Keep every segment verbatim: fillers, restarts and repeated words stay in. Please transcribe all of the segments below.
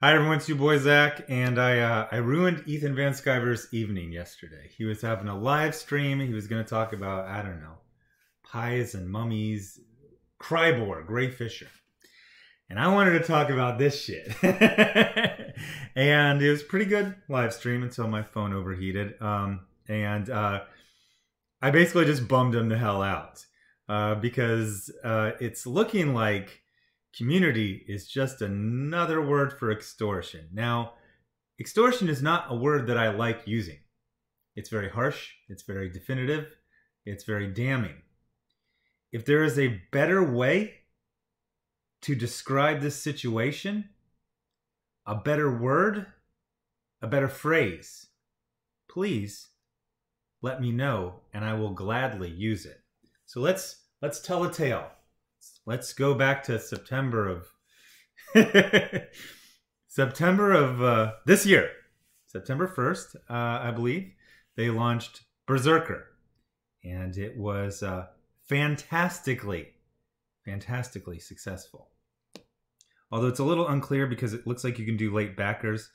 Hi everyone, it's you boy Zach, and I uh, I ruined Ethan Van Sciver's evening yesterday. He was having a live stream. He was going to talk about, I don't know, pies and mummies, Crybor, Grey Fisher. And I wanted to talk about this shit. And it was pretty good live stream until my phone overheated. Um, and uh, I basically just bummed him the hell out uh, because uh, it's looking like community is just another word for extortion. Now, extortion is not a word that I like using. It's very harsh. It's very definitive. It's very damning. If there is a better way to describe this situation, a better word, a better phrase, please let me know and I will gladly use it. So let's let's tell a tale. Let's go back to September of September of uh, this year, September first, uh, I believe. They launched Berserker, and it was uh, fantastically, fantastically successful. Although it's a little unclear because it looks like you can do late backers.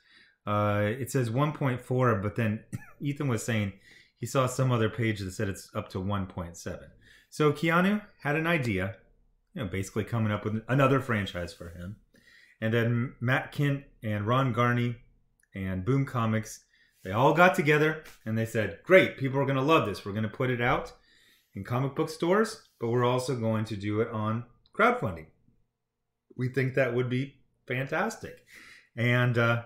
Uh, it says one point four, but then Ethan was saying he saw some other page that said it's up to one point seven. So Keanu had an idea. You know, basically coming up with another franchise for him. And then Matt Kent and Ron Garney and Boom Comics, they all got together and they said, great, people are going to love this. We're going to put it out in comic book stores, but we're also going to do it on crowdfunding. We think that would be fantastic. And uh,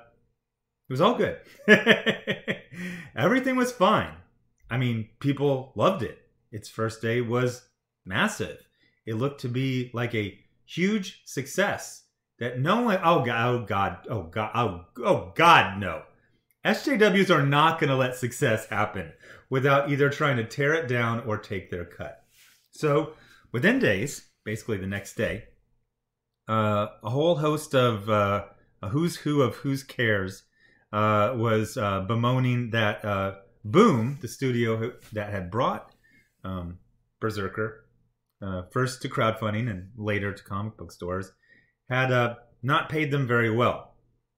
it was all good. Everything was fine. I mean, people loved it. Its first day was massive. It looked to be like a huge success that no one, oh God, oh God, oh God, oh, oh God, no. S J Ws are not going to let success happen without either trying to tear it down or take their cut. So within days, basically the next day, uh, a whole host of uh, a who's who of who's cares uh, was uh, bemoaning that uh, Boom, the studio that had brought um, Berserker, Uh, first to crowdfunding and later to comic book stores, had uh, not paid them very well.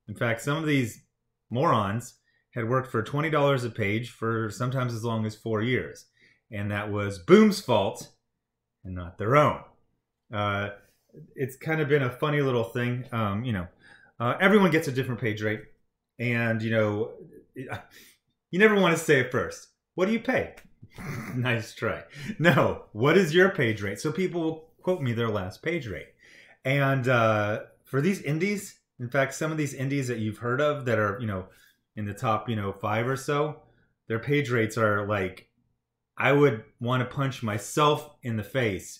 In fact, some of these morons had worked for twenty dollars a page for sometimes as long as four years. And that was Boom's fault and not their own. Uh, it's kind of been a funny little thing. Um, you know, uh, everyone gets a different page rate. And, you know, you never want to say it first. What do you pay? Nice try. No, what is your page rate? So people will quote me their last page rate. And uh, for these indies, in fact, some of these indies that you've heard of that are, you know, in the top, you know, five or so, their page rates are like, I would want to punch myself in the face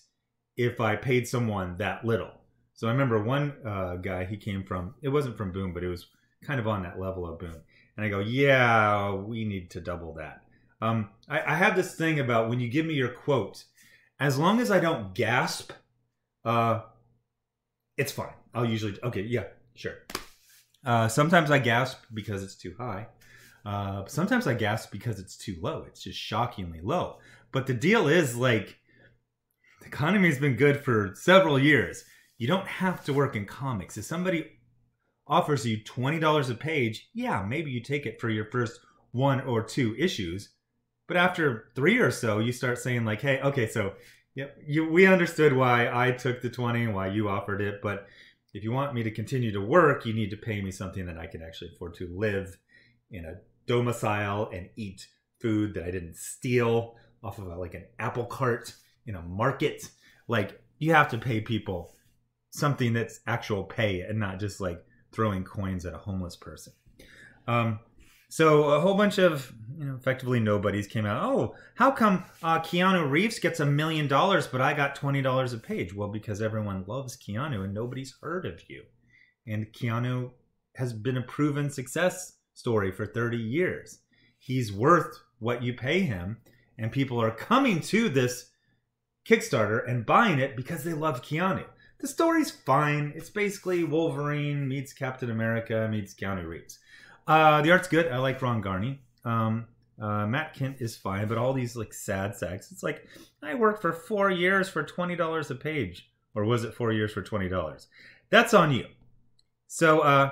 if I paid someone that little. So I remember one uh, guy, he came from, it wasn't from Boom, but it was kind of on that level of Boom. And I go, yeah, we need to double that. Um, I, I have this thing about when you give me your quote, as long as I don't gasp, uh, it's fine. I'll usually, okay, yeah, sure. Uh, sometimes I gasp because it's too high. Uh, sometimes I gasp because it's too low. It's just shockingly low. But the deal is, like, the economy has been good for several years. You don't have to work in comics. If somebody offers you twenty dollars a page, yeah, maybe you take it for your first one or two issues. But after three or so, you start saying like, hey, okay, so yep, you, we understood why I took the twenty and why you offered it. But if you want me to continue to work, you need to pay me something that I can actually afford to live in a domicile and eat food that I didn't steal off of a, like an apple cart in a market. Like, you have to pay people something that's actual pay and not just like throwing coins at a homeless person. Um, So a whole bunch of, you know, effectively nobodies came out. Oh, how come uh, Keanu Reeves gets a million dollars, but I got twenty dollars a page? Well, because everyone loves Keanu and nobody's heard of you. And Keanu has been a proven success story for thirty years. He's worth what you pay him. And people are coming to this Kickstarter and buying it because they love Keanu. The story's fine. It's basically Wolverine meets Captain America meets Keanu Reeves. Uh, the art's good. I like Ron Garney. Um, uh, Matt Kent is fine, but all these like sad sacks. It's like, I worked for four years for twenty dollars a page. Or was it four years for twenty dollars? That's on you. So uh,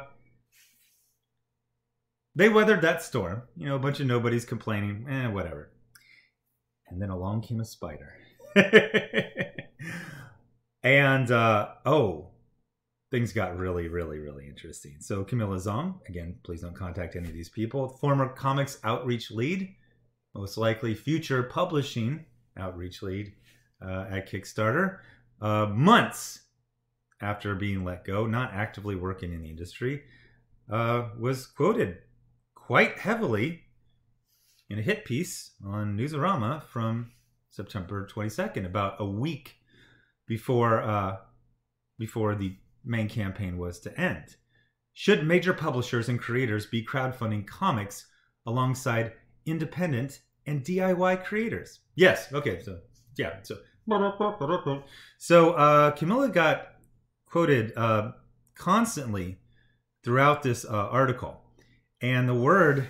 They weathered that storm. You know, a bunch of nobodies complaining. Eh, whatever. And then along came a spider. And, uh, oh, things got really, really, really interesting. So Camilla Zong, again, please don't contact any of these people. Former comics outreach lead, most likely future publishing outreach lead uh, at Kickstarter. Uh, months after being let go, not actively working in the industry, uh, was quoted quite heavily in a hit piece on Newsarama from September twenty-second, about a week before uh, before the main campaign was to end. Should major publishers and creators be crowdfunding comics alongside independent and D I Y creators? Yes. Okay. So yeah. So so uh, Camilla got quoted uh, constantly throughout this uh, article, and the word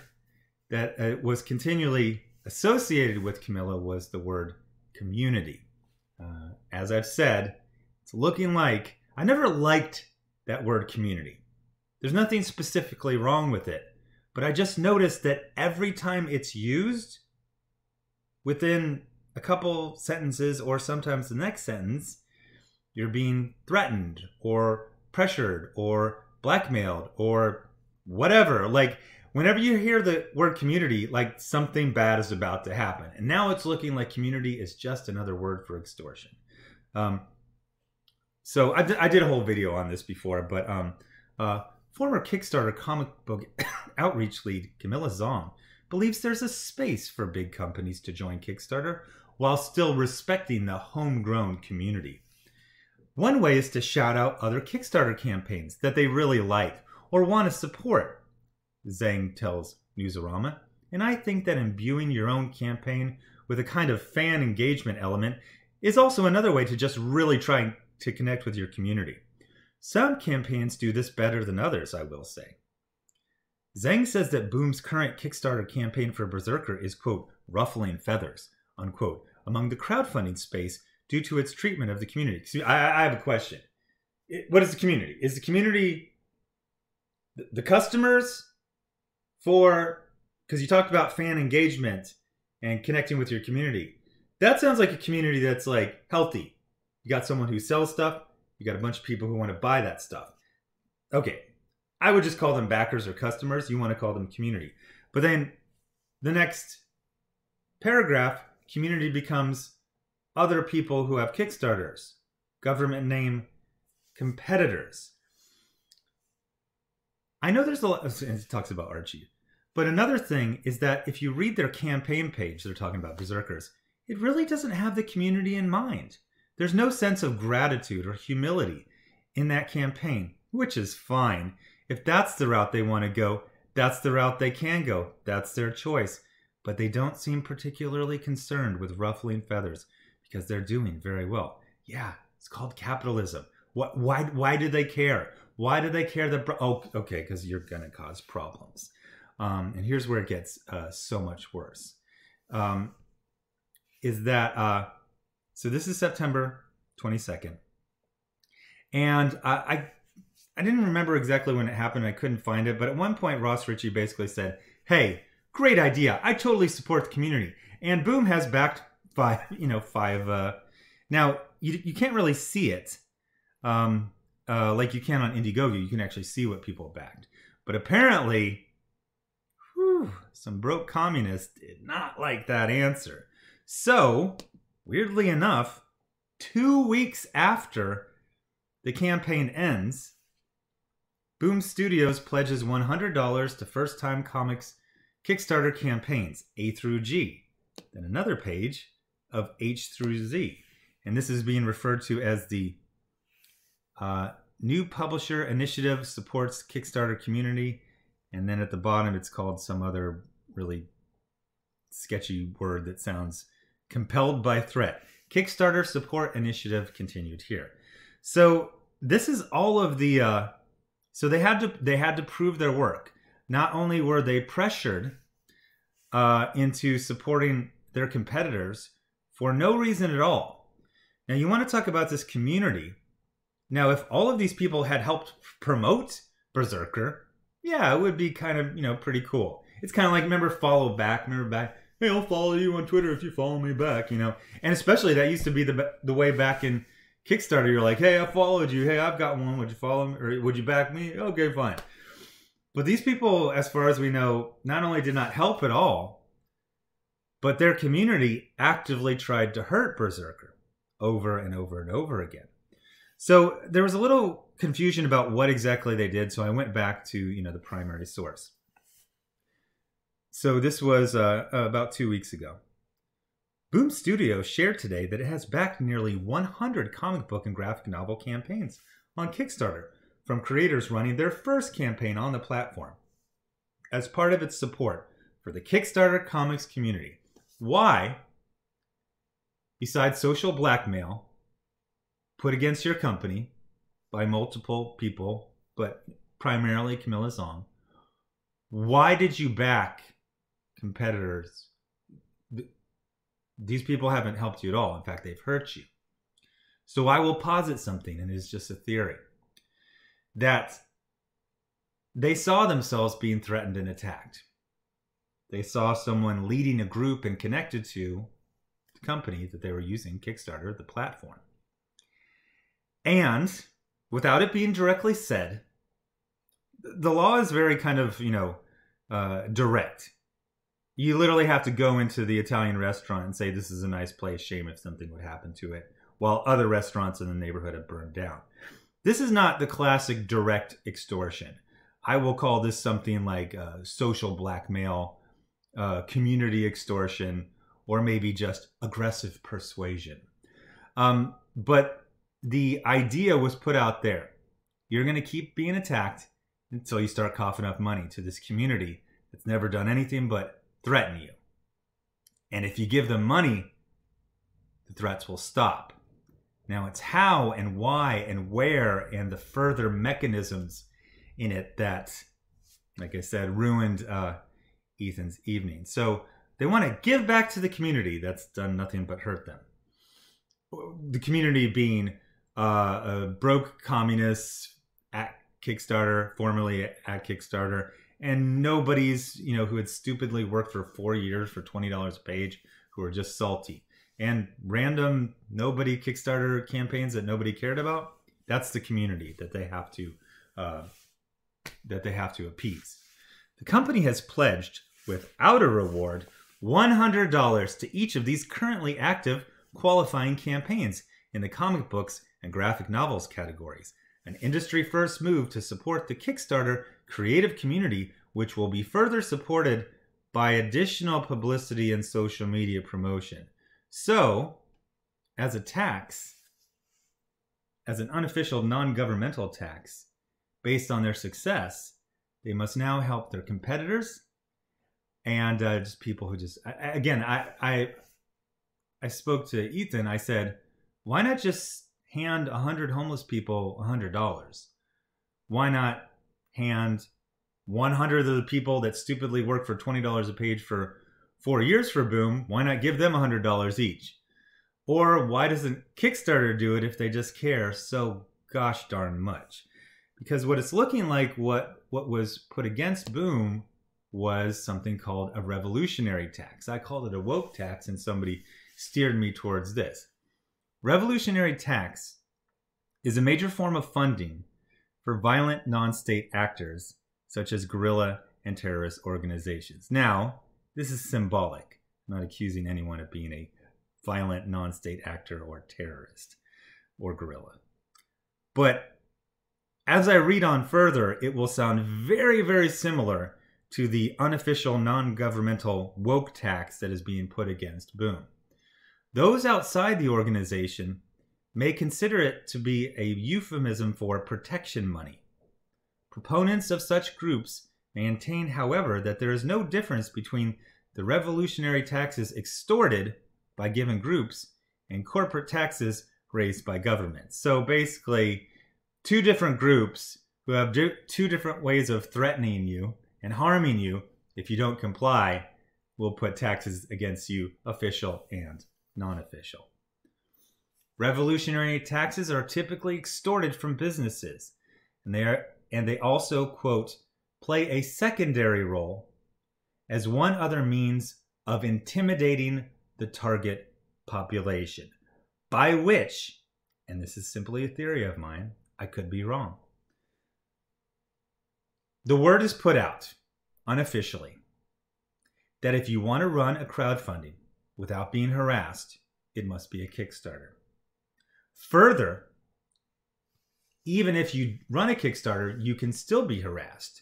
that uh, was continually associated with Camilla was the word community. Uh, as I've said, it's looking like I never liked that word community. There's nothing specifically wrong with it, but I just noticed that every time it's used, within a couple sentences or sometimes the next sentence, you're being threatened or pressured or blackmailed or whatever. Like, whenever you hear the word community, like something bad is about to happen. And now it's looking like community is just another word for extortion. Um, so I, I did a whole video on this before, but um, uh, former Kickstarter comic book outreach lead Camilla Zong believes there's a space for big companies to join Kickstarter while still respecting the homegrown community. One way is to shout out other Kickstarter campaigns that they really like or want to support, Zang tells Newsarama, and I think that imbuing your own campaign with a kind of fan engagement element is also another way to just really try to connect with your community. Some campaigns do this better than others, I will say. Zang says that Boom's current Kickstarter campaign for Berserker is, quote, ruffling feathers, unquote, among the crowdfunding space due to its treatment of the community. See, I, I have a question. It, what is the community? Is the community the, the customers? For, because you talked about fan engagement and connecting with your community. That sounds like a community that's like healthy. You got someone who sells stuff. You got a bunch of people who want to buy that stuff. Okay. I would just call them backers or customers. You want to call them community. But then the next paragraph, community becomes other people who have Kickstarters, government name competitors. I know there's a lot, of, and it talks about Archie, but another thing is that if you read their campaign page, they're talking about Berserkers, it really doesn't have the community in mind. There's no sense of gratitude or humility in that campaign, which is fine. If that's the route they want to go, that's the route they can go. That's their choice. But they don't seem particularly concerned with ruffling feathers because they're doing very well. Yeah, it's called capitalism. What, why, why do they care? Why do they care that... Oh, okay, because you're going to cause problems. Um, and here's where it gets uh, so much worse. Um, is that... Uh, so this is September twenty-second. And I, I I didn't remember exactly when it happened. I couldn't find it. But at one point, Ross Richie basically said, hey, great idea. I totally support the community. And Boom has backed five, you know, five... Uh, now, you, you can't really see it. Um... Uh, like you can on Indiegogo, you can actually see what people backed. But apparently, whew, some broke communists did not like that answer. So, weirdly enough, two weeks after the campaign ends, Boom Studios pledges one hundred dollars to first-time comics Kickstarter campaigns, A through G. Then another page of H through Z. And this is being referred to as the Uh, New Publisher Initiative Supports Kickstarter Community, and then at the bottom it's called some other really sketchy word that sounds compelled by threat. Kickstarter Support Initiative Continued Here. So this is all of the. Uh, so they had to they had to prove their work. Not only were they pressured uh, into supporting their competitors for no reason at all. Now you want to talk about this community. Now, if all of these people had helped promote Berserker, yeah, it would be kind of, you know, pretty cool. It's kind of like, remember follow back, remember back, hey, I'll follow you on Twitter if you follow me back, you know. And especially that used to be the the way back in Kickstarter. You're like, hey, I followed you. Hey, I've got one. Would you follow me? Or would you back me? Okay, fine. But these people, as far as we know, not only did not help at all, but their community actively tried to hurt Berserker over and over and over again. So there was a little confusion about what exactly they did, so I went back to, you know, the primary source. So this was uh, about two weeks ago. Boom Studio shared today that it has backed nearly one hundred comic book and graphic novel campaigns on Kickstarter from creators running their first campaign on the platform as part of its support for the Kickstarter comics community. Why, besides social blackmail put against your company by multiple people, but primarily Camilla Zong, why did you back competitors? These people haven't helped you at all. In fact, they've hurt you. So I will posit something, and it's just a theory, that they saw themselves being threatened and attacked. They saw someone leading a group and connected to the company that they were using, Kickstarter, the platform. And without it being directly said, the law is very kind of, you know, uh, direct. You literally have to go into the Italian restaurant and say, this is a nice place, shame if something would happen to it, while other restaurants in the neighborhood have burned down. This is not the classic direct extortion. I will call this something like uh, social blackmail, uh, community extortion, or maybe just aggressive persuasion. Um, but the idea was put out there. You're going to keep being attacked until you start coughing up money to this community that's never done anything but threaten you. And if you give them money, the threats will stop. Now it's how and why and where and the further mechanisms in it that, like I said, ruined uh, Ethan's evening. So they want to give back to the community that's done nothing but hurt them. The community being uh, uh, broke communists at Kickstarter, formerly at Kickstarter, and nobody's, you know, who had stupidly worked for four years for twenty dollars a page, who were just salty. And random nobody Kickstarter campaigns that nobody cared about, that's the community that they have to, uh, that they have to appease. The company has pledged, without a reward, one hundred dollars to each of these currently active qualifying campaigns in the comic books and graphic novels categories, an industry-first move to support the Kickstarter creative community, which will be further supported by additional publicity and social media promotion. So, as a tax, as an unofficial non-governmental tax, based on their success, they must now help their competitors and uh, just people who just... I, again, I, I, I spoke to Ethan, I said, why not just hand one hundred homeless people one hundred dollars? Why not hand one hundred of the people that stupidly work for twenty dollars a page for four years for Boom? Why not give them one hundred dollars each? Or why doesn't Kickstarter do it if they just care so gosh darn much? Because what it's looking like, what, what was put against Boom was something called a revolutionary tax. I called it a woke tax, and somebody steered me towards this. Revolutionary tax is a major form of funding for violent non-state actors such as guerrilla and terrorist organizations. Now, this is symbolic. I'm not accusing anyone of being a violent non-state actor or terrorist or guerrilla. But as I read on further, it will sound very, very similar to the unofficial non-governmental woke tax that is being put against Boom. Those outside the organization may consider it to be a euphemism for protection money. Proponents of such groups maintain, however, that there is no difference between the revolutionary taxes extorted by given groups and corporate taxes raised by governments. So basically, two different groups who have do two different ways of threatening you and harming you if you don't comply will put taxes against you, official and non-official. Revolutionary taxes are typically extorted from businesses, and they are, and they also, quote, play a secondary role as one other means of intimidating the target population, by which, and this is simply a theory of mine, I could be wrong, the word is put out unofficially that if you want to run a crowdfunding without being harassed, it must be a Kickstarter. Further, even if you run a Kickstarter, you can still be harassed,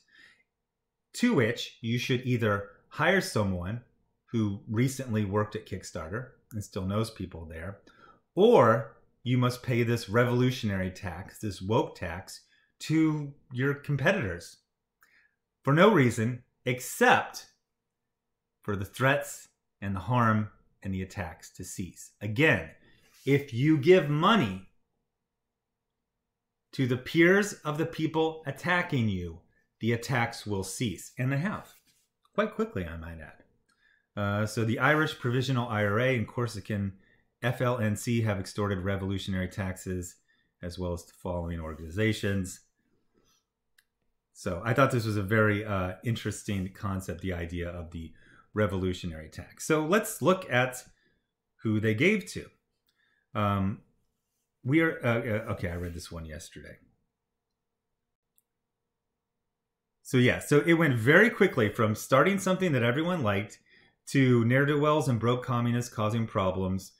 to which you should either hire someone who recently worked at Kickstarter and still knows people there, or you must pay this revolutionary tax, this woke tax, to your competitors. For no reason except for the threats and the harm and the attacks to cease. Again, if you give money to the peers of the people attacking you, the attacks will cease, and they have, quite quickly, I might add. Uh, so the Irish Provisional I R A and Corsican F L N C have extorted revolutionary taxes, as well as the following organizations. So I thought this was a very uh, interesting concept, the idea of the revolutionary tax. So let's look at who they gave to. Um, we are, uh, okay, I read this one yesterday. So yeah, so it went very quickly from starting something that everyone liked to ne'er-do-wells and broke communists causing problems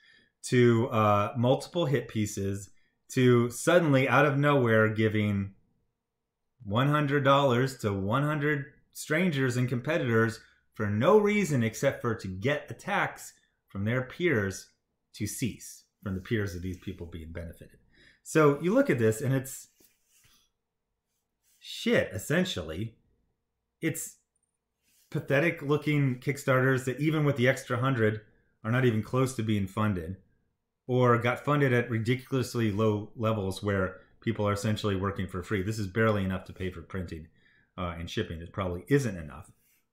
to uh, multiple hit pieces to suddenly out of nowhere giving one hundred dollars to one hundred strangers and competitors for no reason except for to get attacks from their peers to cease, from the peers of these people being benefited. So you look at this and it's shit, essentially. It's pathetic looking Kickstarters that even with the extra hundred are not even close to being funded, or got funded at ridiculously low levels where people are essentially working for free. This is barely enough to pay for printing uh, and shipping. It probably isn't enough.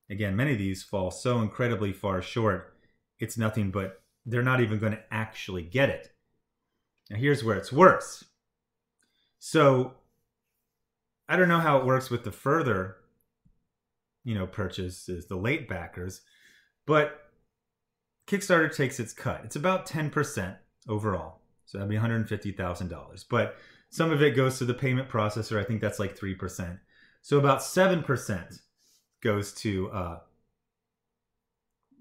Again, many of these fall so incredibly far short, it's nothing but they're not even going to actually get it. Now, here's where it's worse. So, I don't know how it works with the further, you know, purchases, the late backers, but Kickstarter takes its cut. It's about ten percent overall, so that'd be one hundred fifty thousand dollars. But some of it goes to the payment processor. I think that's like three percent. So about seven percent goes to, uh,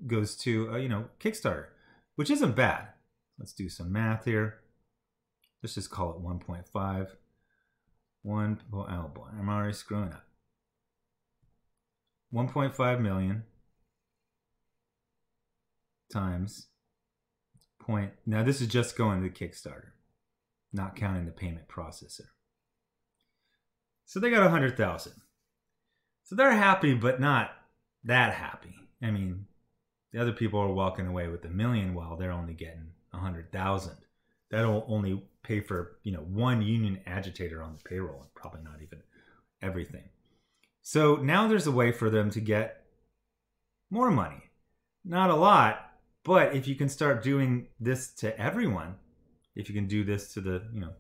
goes to uh, you know, Kickstarter, which isn't bad. Let's do some math here. Let's just call it one point five. One, oh, oh boy, I'm already screwing up. one point five million times point. Now this is just going to the Kickstarter, not counting the payment processor. So they got one hundred thousand. So they're happy, but not that happy. I mean, the other people are walking away with a million while they're only getting one hundred thousand. That'll only pay for, you know, one union agitator on the payroll, and probably not even everything. So now there's a way for them to get more money. Not a lot, but if you can start doing this to everyone, if you can do this to the, you know,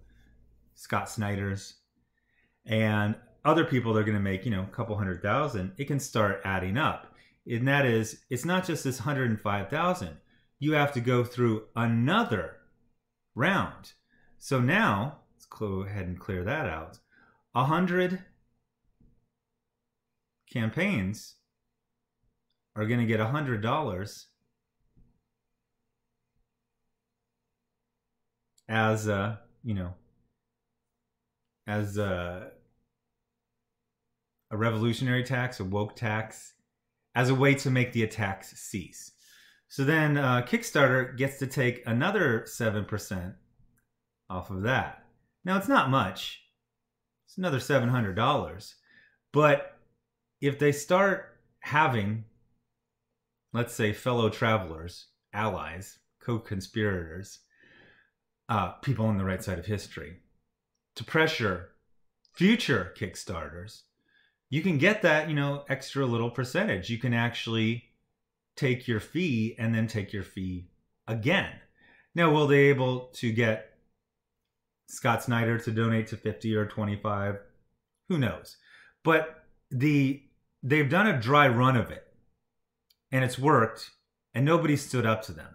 Scott Snyders and other people that are going to make, you know, a couple hundred thousand, it can start adding up. And that is, it's not just this one hundred five thousand. You have to go through another round. So now, let's go ahead and clear that out. one hundred campaigns are going to get one hundred dollars as a, you know, as a, a revolutionary tax, a woke tax, as a way to make the attacks cease. So then uh, Kickstarter gets to take another seven percent off of that. Now it's not much, it's another seven hundred dollars, but if they start having, let's say, fellow travelers, allies, co-conspirators, uh, people on the right side of history, to pressure future Kickstarters, you can get that, you know, extra little percentage. You can actually take your fee and then take your fee again. Now, will they able to get Scott Snyder to donate to fifty or twenty-five? Who knows? But the they've done a dry run of it, and it's worked, and nobody stood up to them.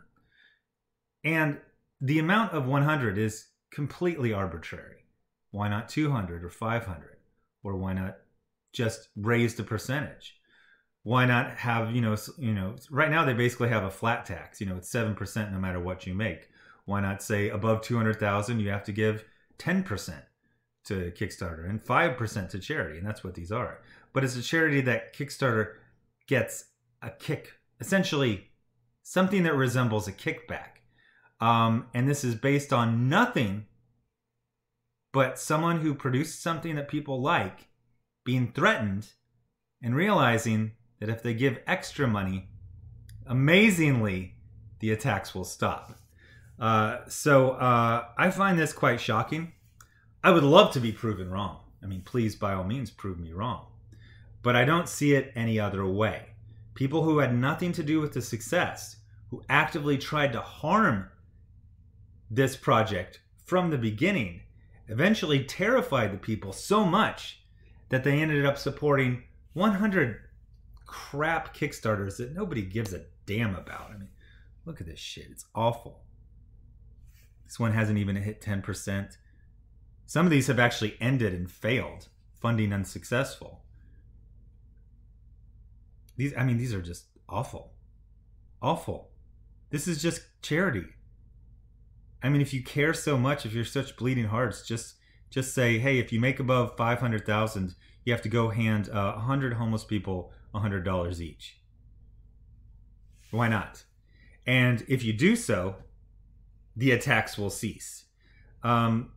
And the amount of one hundred is completely arbitrary. Why not two hundred or five hundred? Or why not just raise the percentage? Why not have, you know, you know, right now they basically have a flat tax. You know, it's seven percent no matter what you make. Why not say above two hundred thousand, you have to give ten percent to Kickstarter and five percent to charity. And that's what these are. But it's a charity that Kickstarter gets a kick, essentially something that resembles a kickback. Um, and this is based on nothing but someone who produced something that people like being threatened and realizing that if they give extra money, amazingly, the attacks will stop. Uh, so uh, I find this quite shocking. I would love to be proven wrong. I mean, please, by all means, prove me wrong. But I don't see it any other way. People who had nothing to do with the success, who actively tried to harm this project from the beginning, eventually terrified the people so much that they ended up supporting one hundred crap Kickstarters that nobody gives a damn about. I mean, look at this shit. It's awful. This one hasn't even hit ten percent. Some of these have actually ended and failed, funding unsuccessful. These, I mean, these are just awful. Awful. This is just charity. I mean, if you care so much, if you're such bleeding hearts, just just say, hey, if you make above five hundred thousand, you have to go hand uh, one hundred homeless people one hundred dollars each. Why not? And if you do so, the attacks will cease. Um,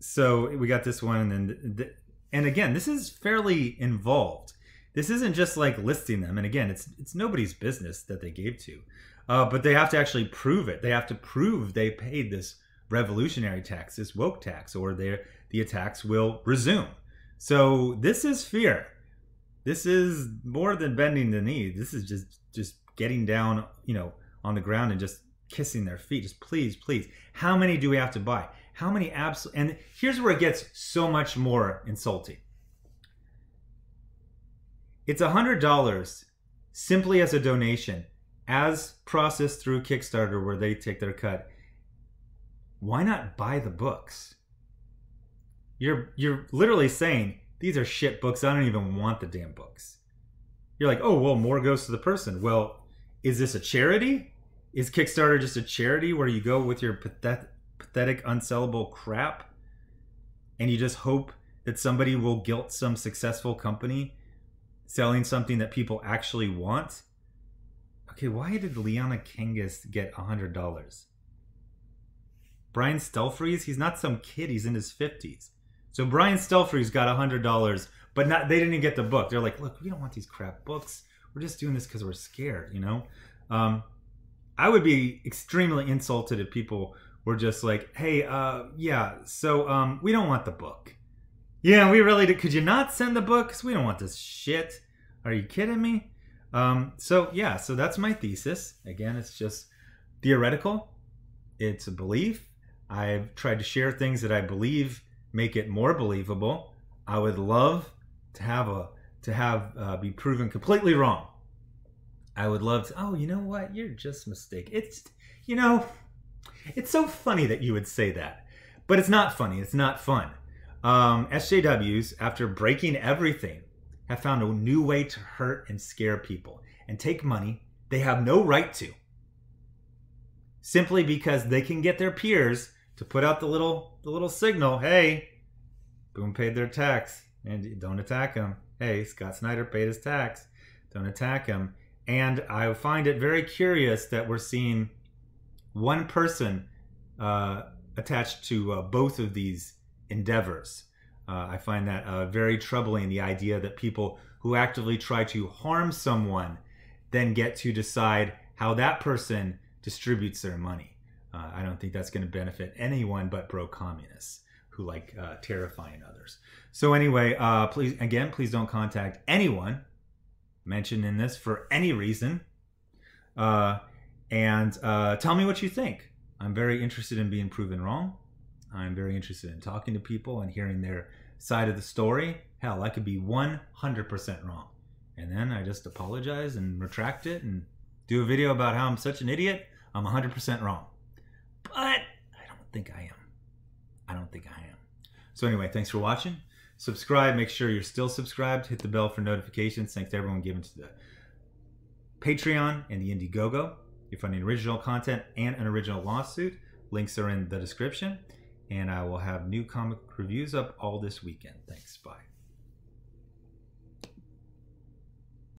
so we got this one, and then the, and again, this is fairly involved. This isn't just like listing them, and again, it's it's nobody's business that they gave to, uh, but they have to actually prove it. They have to prove they paid this revolutionary tax, this woke tax, or their the attacks will resume. So this is fear. This is more than bending the knee. This is just just getting down, you know, on the ground and just kissing their feet. Just please, please. How many do we have to buy? How many apps? And here's where it gets so much more insulting. It's one hundred dollars simply as a donation, as processed through Kickstarter where they take their cut. Why not buy the books? You're, you're literally saying, these are shit books. I don't even want the damn books. You're like, oh, well, more goes to the person. Well, is this a charity? Is Kickstarter just a charity where you go with your pathet pathetic, unsellable crap and you just hope that somebody will guilt some successful company selling something that people actually want? Okay, why did Leanna Kangas get one hundred dollars? Brian Stelfreeze, he's not some kid. He's in his fifties. So Brian Stelfreeze got one hundred dollars, but not they didn't even get the book. They're like, look, we don't want these crap books. We're just doing this because we're scared, you know? Um... I would be extremely insulted if people were just like, hey, uh, yeah, so um, we don't want the book. Yeah, we really did. Could you not send the book? Because we don't want this shit. Are you kidding me? Um, so, yeah, so that's my thesis. Again, it's just theoretical. It's a belief. I've tried to share things that I believe make it more believable. I would love to have a to have uh, be proven completely wrong. I would love to, oh, you know what? You're just mistaken. It's, you know, it's so funny that you would say that. But it's not funny. It's not fun. Um, S J Ws, after breaking everything, have found a new way to hurt and scare people and take money they have no right to. Simply because they can get their peers to put out the little, the little signal, hey, Boom paid their tax, and don't attack him. Hey, Scott Snyder paid his tax. Don't attack him. And I find it very curious that we're seeing one person uh, attached to uh, both of these endeavors. Uh, I find that uh, very troubling, the idea that people who actively try to harm someone then get to decide how that person distributes their money. Uh, I don't think that's going to benefit anyone but pro-communists who like uh, terrifying others. So anyway, uh, please again, please don't contact anyone mentioned in this for any reason, uh, and uh, tell me what you think. I'm very interested in being proven wrong. I'm very interested in talking to people and hearing their side of the story. Hell, I could be one hundred percent wrong, and then I just apologize and retract it and do a video about how I'm such an idiot. I'm one hundred percent wrong. But I don't think I am. I don't think I am. So anyway, thanks for watching. Subscribe. Make sure you're still subscribed. Hit the bell for notifications. Thanks to everyone giving to the Patreon and the Indiegogo. You're funding original content and an original lawsuit. Links are in the description. And I will have new comic reviews up all this weekend. Thanks. Bye.